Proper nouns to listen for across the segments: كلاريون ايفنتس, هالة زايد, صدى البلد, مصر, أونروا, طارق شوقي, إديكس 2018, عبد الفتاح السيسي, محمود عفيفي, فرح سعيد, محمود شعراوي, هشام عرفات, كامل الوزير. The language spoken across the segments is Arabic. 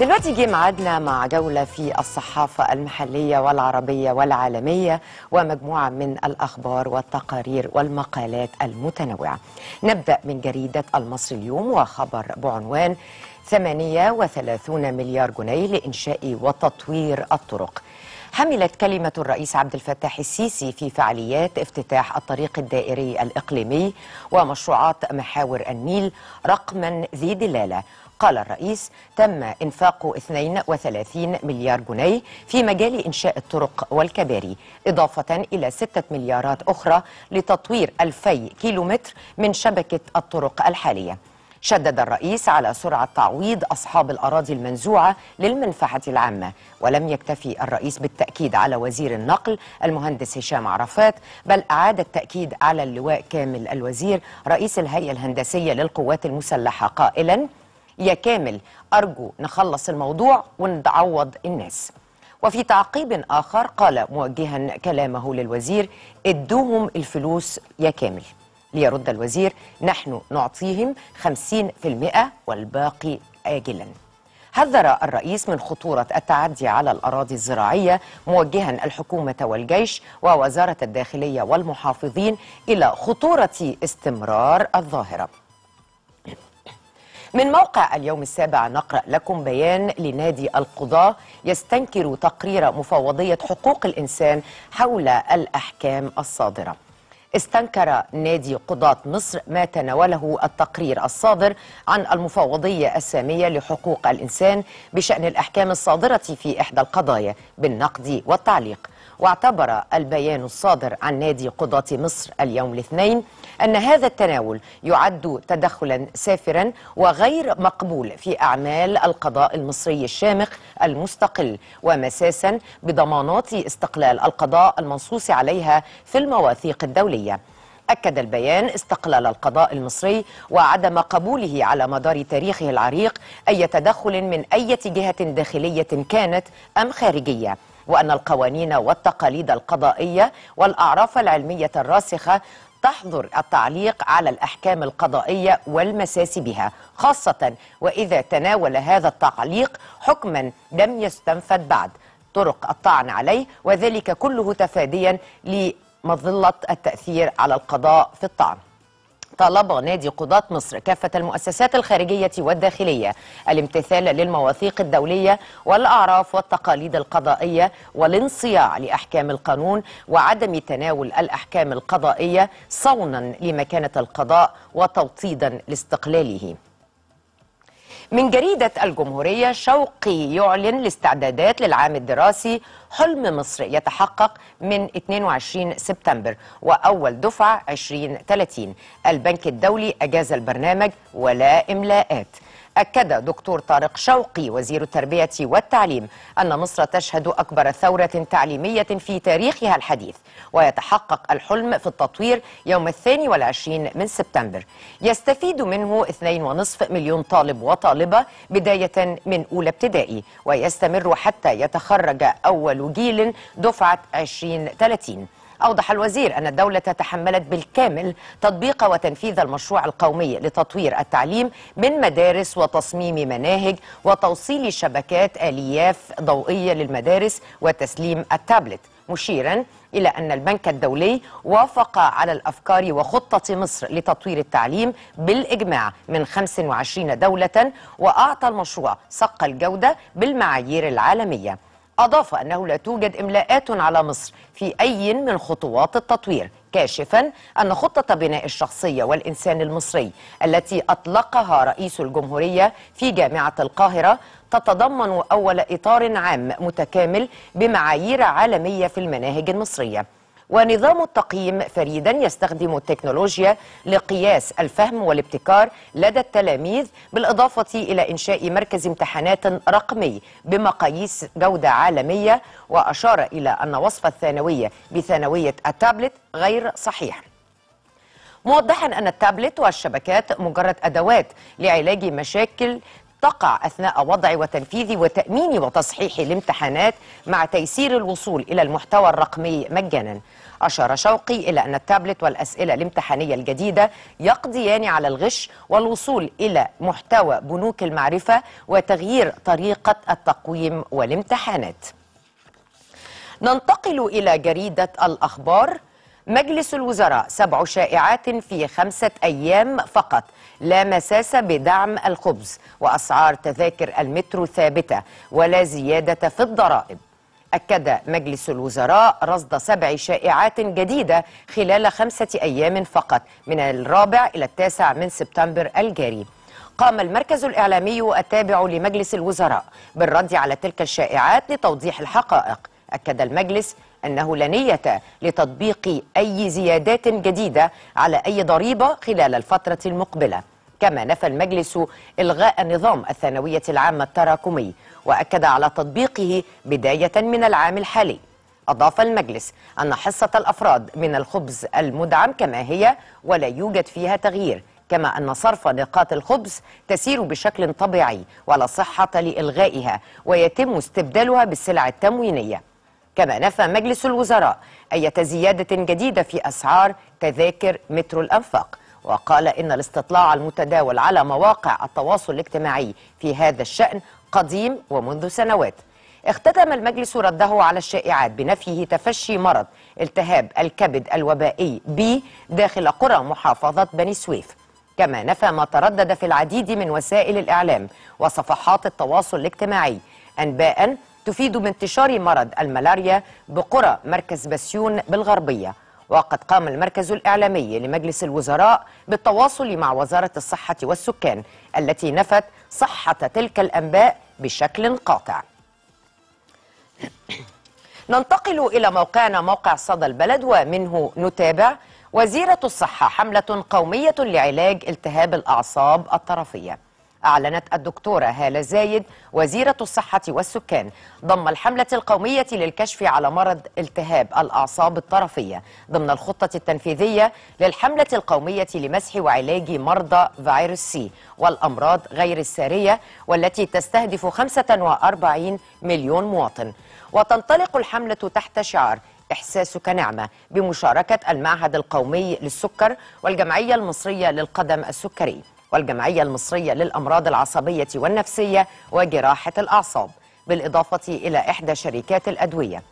دلوقتي جه ميعادنا مع جولة في الصحافة المحلية والعربية والعالمية ومجموعة من الأخبار والتقارير والمقالات المتنوعة. نبدأ من جريدة المصري اليوم وخبر بعنوان 38 مليار جنيه لإنشاء وتطوير الطرق. حملت كلمة الرئيس عبد الفتاح السيسي في فعاليات افتتاح الطريق الدائري الإقليمي ومشروعات محاور النيل رقما ذي دلالة. قال الرئيس تم إنفاق 32 مليار جنيه في مجال إنشاء الطرق والكباري، إضافة إلى 6 مليارات أخرى لتطوير 2000 كيلومتر من شبكة الطرق الحالية. شدد الرئيس على سرعة تعويض أصحاب الأراضي المنزوعة للمنفعة العامة. ولم يكتفي الرئيس بالتأكيد على وزير النقل المهندس هشام عرفات، بل أعاد التأكيد على اللواء كامل الوزير رئيس الهيئة الهندسية للقوات المسلحة قائلا: يا كامل أرجو نخلص الموضوع ونعوض الناس. وفي تعقيب آخر قال موجها كلامه للوزير: ادوهم الفلوس يا كامل. ليرد الوزير: نحن نعطيهم 50% والباقي آجلا. حذر الرئيس من خطورة التعدي على الأراضي الزراعية موجها الحكومة والجيش ووزارة الداخلية والمحافظين إلى خطورة استمرار الظاهرة. من موقع اليوم السابع نقرأ لكم بيان لنادي القضاة يستنكر تقرير مفوضية حقوق الإنسان حول الأحكام الصادرة. استنكر نادي قضاة مصر ما تناوله التقرير الصادر عن المفوضية السامية لحقوق الإنسان بشأن الأحكام الصادرة في إحدى القضايا بالنقد والتعليق. واعتبر البيان الصادر عن نادي قضاة مصر اليوم الاثنين أن هذا التناول يعد تدخلا سافرا وغير مقبول في أعمال القضاء المصري الشامخ المستقل، ومساسا بضمانات استقلال القضاء المنصوص عليها في المواثيق الدولية. أكد البيان استقلال القضاء المصري وعدم قبوله على مدار تاريخه العريق أي تدخل من أي جهة داخلية كانت أم خارجية، وأن القوانين والتقاليد القضائية والأعراف العلمية الراسخة تحظر التعليق على الأحكام القضائية والمساس بها، خاصة وإذا تناول هذا التعليق حكما لم يستنفذ بعد طرق الطعن عليه، وذلك كله تفاديا لمظلة التأثير على القضاء في الطعن. طالب نادي قضاة مصر كافة المؤسسات الخارجية والداخلية الامتثال للمواثيق الدولية والأعراف والتقاليد القضائية والانصياع لأحكام القانون وعدم تناول الأحكام القضائية صونا لمكانة القضاء وتوطيدا لاستقلاله. من جريدة الجمهورية شوقي يعلن الاستعدادات للعام الدراسي، حلم مصر يتحقق من 22 سبتمبر وأول دفعة 2030. البنك الدولي أجاز البرنامج ولا إملاءات. أكد دكتور طارق شوقي وزير التربية والتعليم أن مصر تشهد أكبر ثورة تعليمية في تاريخها الحديث، ويتحقق الحلم في التطوير يوم 22 من سبتمبر. يستفيد منه 2.5 مليون طالب وطالبة بداية من أولى ابتدائي، ويستمر حتى يتخرج أول جيل دفعة 2030. أوضح الوزير أن الدولة تحملت بالكامل تطبيق وتنفيذ المشروع القومي لتطوير التعليم من مدارس وتصميم مناهج وتوصيل شبكات آلياف ضوئية للمدارس وتسليم التابلت، مشيرا إلى أن البنك الدولي وافق على الأفكار وخطة مصر لتطوير التعليم بالإجماع من 25 دولة، وأعطى المشروع صق الجودة بالمعايير العالمية. أضاف أنه لا توجد إملاءات على مصر في أي من خطوات التطوير، كاشفا أن خطة بناء الشخصية والإنسان المصري التي أطلقها رئيس الجمهورية في جامعة القاهرة تتضمن أول إطار عام متكامل بمعايير عالمية في المناهج المصرية. ونظام التقييم فريدا يستخدم التكنولوجيا لقياس الفهم والابتكار لدى التلاميذ، بالإضافة إلى إنشاء مركز امتحانات رقمي بمقاييس جودة عالمية. وأشار إلى أن وصف الثانوية بثانوية التابلت غير صحيح، موضحا أن التابلت والشبكات مجرد أدوات لعلاج مشاكل تقع أثناء وضع وتنفيذ وتأمين وتصحيح الامتحانات مع تيسير الوصول إلى المحتوى الرقمي مجانا. أشار شوقي إلى أن التابلت والأسئلة الامتحانية الجديدة يقضيان على الغش والوصول إلى محتوى بنوك المعرفة وتغيير طريقة التقويم والامتحانات. ننتقل إلى جريدة الأخبار. مجلس الوزراء 7 شائعات في 5 أيام فقط، لا مساس بدعم الخبز، وأسعار تذاكر المترو ثابتة ولا زيادة في الضرائب. أكد مجلس الوزراء رصد 7 شائعات جديدة خلال 5 أيام فقط من الرابع إلى 9 من سبتمبر الجاري. قام المركز الإعلامي التابع لمجلس الوزراء بالرد على تلك الشائعات لتوضيح الحقائق. أكد المجلس أنه لا نية لتطبيق أي زيادات جديدة على أي ضريبة خلال الفترة المقبلة. كما نفى المجلس إلغاء نظام الثانوية العامة التراكمي وأكد على تطبيقه بداية من العام الحالي. أضاف المجلس أن حصة الأفراد من الخبز المدعم كما هي ولا يوجد فيها تغيير، كما أن صرف نقاط الخبز تسير بشكل طبيعي ولا صحة لإلغائها ويتم استبدالها بالسلع التموينية. كما نفى مجلس الوزراء أي زيادة جديدة في أسعار تذاكر مترو الأنفاق، وقال إن الاستطلاع المتداول على مواقع التواصل الاجتماعي في هذا الشأن قديم ومنذ سنوات. اختتم المجلس رده على الشائعات بنفيه تفشي مرض التهاب الكبد الوبائي B داخل قرى محافظة بني سويف. كما نفى ما تردد في العديد من وسائل الإعلام وصفحات التواصل الاجتماعي أنباء تفيد بانتشار مرض الملاريا بقرى مركز بسيون بالغربية. وقد قام المركز الإعلامي لمجلس الوزراء بالتواصل مع وزارة الصحة والسكان التي نفت صحة تلك الأنباء بشكل قاطع. ننتقل إلى موقعنا موقع صدى البلد ومنه نتابع. وزيرة الصحة حملة قومية لعلاج التهاب الأعصاب الطرفية. أعلنت الدكتورة هالة زايد وزيرة الصحة والسكان ضم الحملة القومية للكشف على مرض التهاب الأعصاب الطرفية ضمن الخطة التنفيذية للحملة القومية لمسح وعلاج مرضى فيروس سي والأمراض غير السارية والتي تستهدف 45 مليون مواطن. وتنطلق الحملة تحت شعار إحساسك نعمة بمشاركة المعهد القومي للسكر والجمعية المصرية للقدم السكري والجمعية المصرية للأمراض العصبية والنفسية وجراحة الأعصاب، بالإضافة إلى إحدى شركات الأدوية.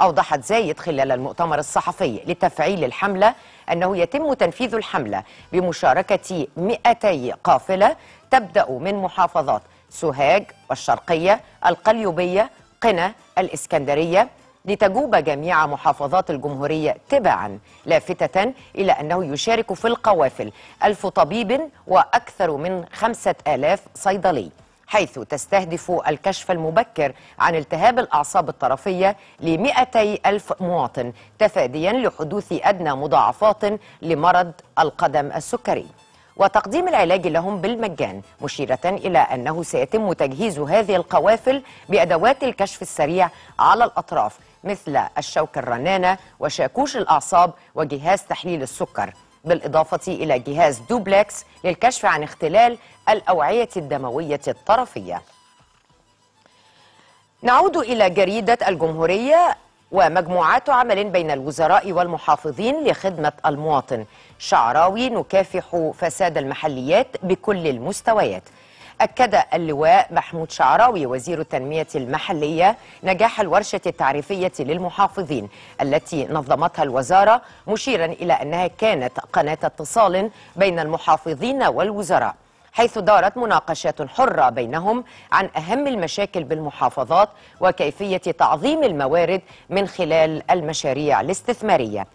أوضحت زايد خلال المؤتمر الصحفي لتفعيل الحملة أنه يتم تنفيذ الحملة بمشاركة 200 قافلة تبدأ من محافظات سوهاج والشرقية، القليوبية، قنا، الإسكندرية، لتجوب جميع محافظات الجمهورية تباعا، لافتة إلى أنه يشارك في القوافل 1000 طبيب وأكثر من 5000 صيدلي، حيث تستهدف الكشف المبكر عن التهاب الأعصاب الطرفية ل200,000 مواطن تفاديا لحدوث أدنى مضاعفات لمرض القدم السكري وتقديم العلاج لهم بالمجان، مشيرة إلى أنه سيتم تجهيز هذه القوافل بأدوات الكشف السريع على الأطراف مثل الشوك الرنانة وشاكوش الأعصاب وجهاز تحليل السكر، بالإضافة إلى جهاز دوبلكس للكشف عن اختلال الأوعية الدموية الطرفية. نعود إلى جريدة الجمهورية ومجموعات عمل بين الوزراء والمحافظين لخدمة المواطن. شعراوي نكافح فساد المحليات بكل المستويات. أكد اللواء محمود شعراوي وزير التنمية المحلية نجاح الورشة التعريفية للمحافظين التي نظمتها الوزارة، مشيرا إلى أنها كانت قناة اتصال بين المحافظين والوزراء، حيث دارت مناقشات حرة بينهم عن أهم المشاكل بالمحافظات وكيفية تعظيم الموارد من خلال المشاريع الاستثمارية.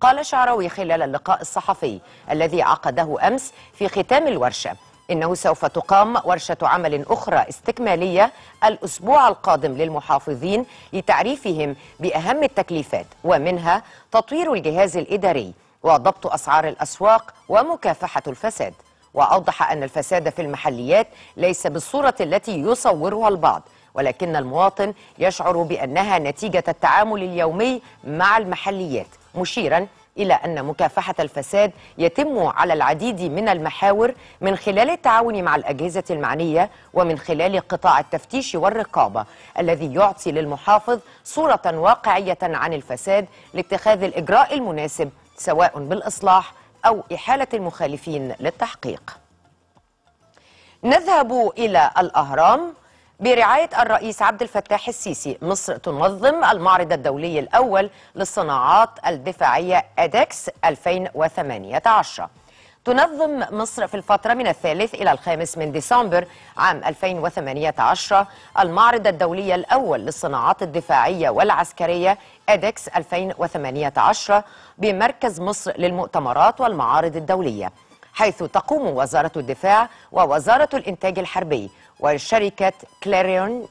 قال شعراوي خلال اللقاء الصحفي الذي عقده أمس في ختام الورشة إنه سوف تقام ورشة عمل أخرى استكمالية الأسبوع القادم للمحافظين لتعريفهم بأهم التكليفات، ومنها تطوير الجهاز الإداري وضبط أسعار الأسواق ومكافحة الفساد. وأوضح أن الفساد في المحليات ليس بالصورة التي يصورها البعض، ولكن المواطن يشعر بأنها نتيجة التعامل اليومي مع المحليات، مشيرا إلى أن مكافحة الفساد يتم على العديد من المحاور من خلال التعاون مع الأجهزة المعنية ومن خلال قطاع التفتيش والرقابة الذي يعطي للمحافظ صورة واقعية عن الفساد لاتخاذ الإجراء المناسب سواء بالإصلاح أو إحالة المخالفين للتحقيق. نذهب إلى الأهرام. برعاية الرئيس عبد الفتاح السيسي، مصر تنظم المعرض الدولي الأول للصناعات الدفاعية إديكس 2018. تنظم مصر في الفترة من الثالث إلى الخامس من ديسمبر عام 2018 المعرض الدولي الأول للصناعات الدفاعية والعسكرية إديكس 2018 بمركز مصر للمؤتمرات والمعارض الدولية، حيث تقوم وزارة الدفاع ووزارة الإنتاج الحربي وشركة كلاريون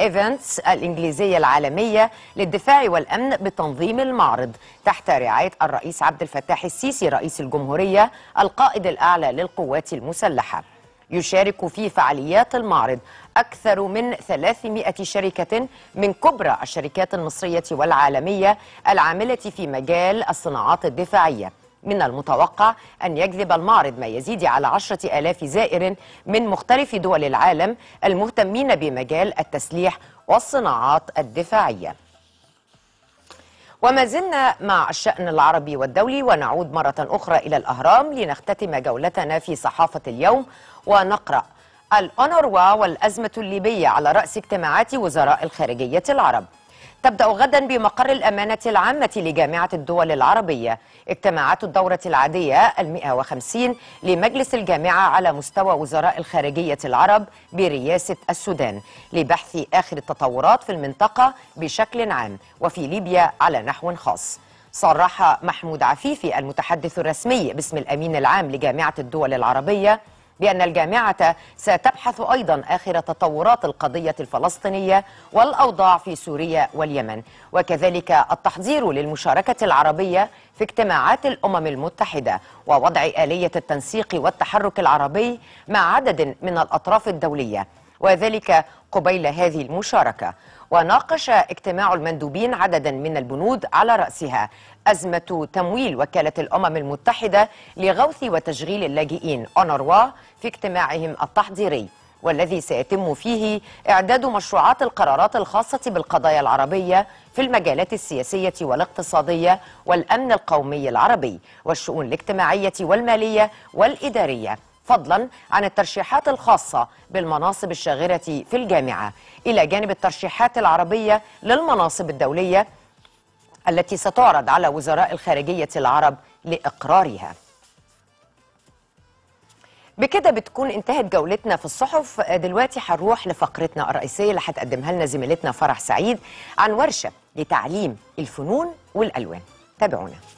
ايفنتس الإنجليزية العالمية للدفاع والأمن بتنظيم المعرض تحت رعاية الرئيس عبد الفتاح السيسي رئيس الجمهورية القائد الأعلى للقوات المسلحة. يشارك في فعاليات المعرض أكثر من 300 شركة من كبرى الشركات المصرية والعالمية العاملة في مجال الصناعات الدفاعية. من المتوقع أن يجذب المعرض ما يزيد على 10,000 زائر من مختلف دول العالم المهتمين بمجال التسليح والصناعات الدفاعية. وما زلنا مع الشأن العربي والدولي، ونعود مرة أخرى إلى الأهرام لنختتم جولتنا في صحافة اليوم ونقرأ: الأونروا والأزمة الليبية على رأس اجتماعات وزراء الخارجية العرب. تبدأ غدا بمقر الأمانة العامة لجامعة الدول العربية اجتماعات الدورة العادية 150 لمجلس الجامعة على مستوى وزراء الخارجية العرب برئاسة السودان لبحث آخر التطورات في المنطقة بشكل عام وفي ليبيا على نحو خاص. صرح محمود عفيفي المتحدث الرسمي باسم الأمين العام لجامعة الدول العربية بأن الجامعة ستبحث أيضا آخر تطورات القضية الفلسطينية والأوضاع في سوريا واليمن، وكذلك التحضير للمشاركة العربية في اجتماعات الأمم المتحدة ووضع آلية التنسيق والتحرك العربي مع عدد من الأطراف الدولية وذلك قبيل هذه المشاركة. وناقش اجتماع المندوبين عددا من البنود على رأسها أزمة تمويل وكالة الأمم المتحدة لغوث وتشغيل اللاجئين أونروا في اجتماعهم التحضيري والذي سيتم فيه إعداد مشروعات القرارات الخاصة بالقضايا العربية في المجالات السياسية والاقتصادية والأمن القومي العربي والشؤون الاجتماعية والمالية والإدارية، فضلا عن الترشيحات الخاصة بالمناصب الشاغرة في الجامعة إلى جانب الترشيحات العربية للمناصب الدولية التي ستعرض على وزراء الخارجية العرب لإقرارها. بكده بتكون انتهت جولتنا في الصحف. دلوقتي هنروح لفقرتنا الرئيسية اللي هتقدمها لنا زميلتنا فرح سعيد عن ورشة لتعليم الفنون والألوان. تابعونا.